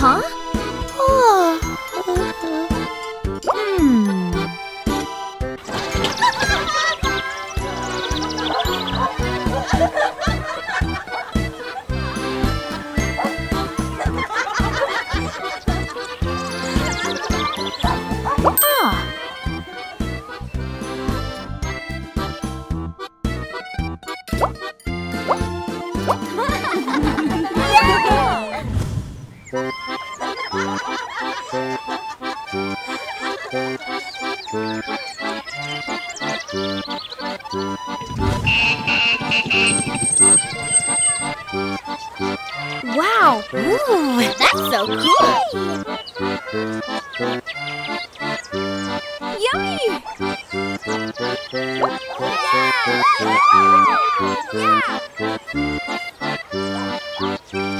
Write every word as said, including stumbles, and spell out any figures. Huh? Oh. Hmm. Ah. Wow! Ooh, that's so cool! Yummy! Yeah! Yeah!